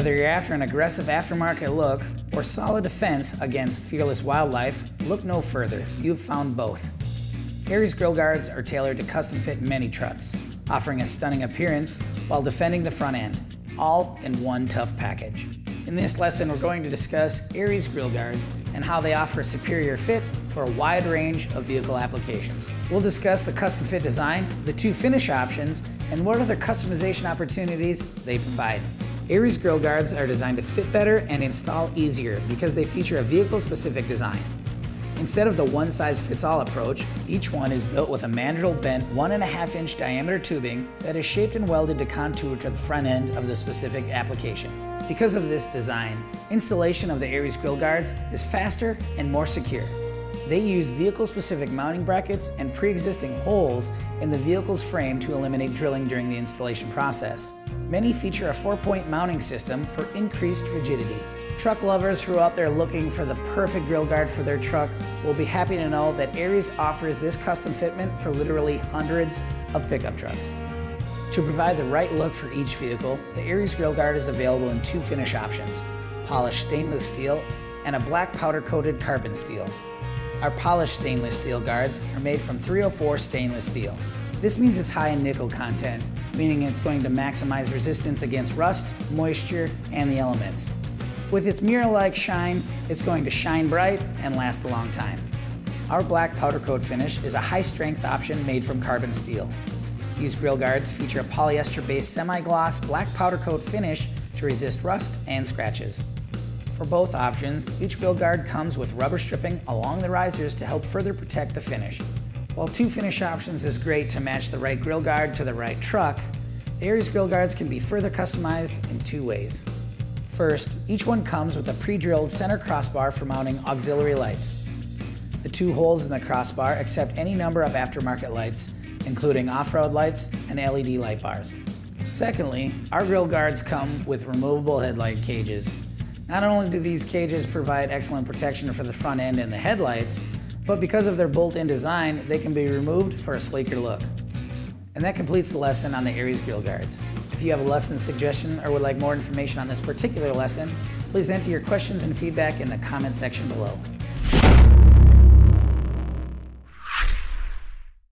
Whether you're after an aggressive aftermarket look or solid defense against fearless wildlife, look no further. You've found both. Aries Grille Guards are tailored to custom fit mini truts, offering a stunning appearance while defending the front end, all in one tough package. In this lesson, we're going to discuss Aries Grille Guards and how they offer a superior fit for a wide range of vehicle applications. We'll discuss the custom fit design, the two finish options, and what other customization opportunities they provide. Aries Grille Guards are designed to fit better and install easier because they feature a vehicle-specific design. Instead of the one-size-fits-all approach, each one is built with a mandrel bent 1.5-inch diameter tubing that is shaped and welded to contour to the front end of the specific application. Because of this design, installation of the Aries Grille Guards is faster and more secure. They use vehicle-specific mounting brackets and pre-existing holes in the vehicle's frame to eliminate drilling during the installation process. Many feature a 4-point mounting system for increased rigidity. Truck lovers who are out there looking for the perfect grille guard for their truck will be happy to know that Aries offers this custom fitment for literally hundreds of pickup trucks. To provide the right look for each vehicle, the Aries Grille Guard is available in two finish options: polished stainless steel and a black powder-coated carbon steel. Our polished stainless steel guards are made from 304 stainless steel. This means it's high in nickel content, meaning it's going to maximize resistance against rust, moisture, and the elements. With its mirror-like shine, it's going to shine bright and last a long time. Our black powder coat finish is a high-strength option made from carbon steel. These grille guards feature a polyester-based semi-gloss black powder coat finish to resist rust and scratches. For both options, each grille guard comes with rubber stripping along the risers to help further protect the finish. While two finish options is great to match the right grille guard to the right truck, the Aries Grille Guards can be further customized in two ways. First, each one comes with a pre-drilled center crossbar for mounting auxiliary lights. The two holes in the crossbar accept any number of aftermarket lights, including off-road lights and LED light bars. Secondly, our grille guards come with removable headlight cages. Not only do these cages provide excellent protection for the front end and the headlights, but because of their built-in design, they can be removed for a sleeker look. And that completes the lesson on the Aries Grille Guards. If you have a lesson suggestion or would like more information on this particular lesson, please enter your questions and feedback in the comment section below.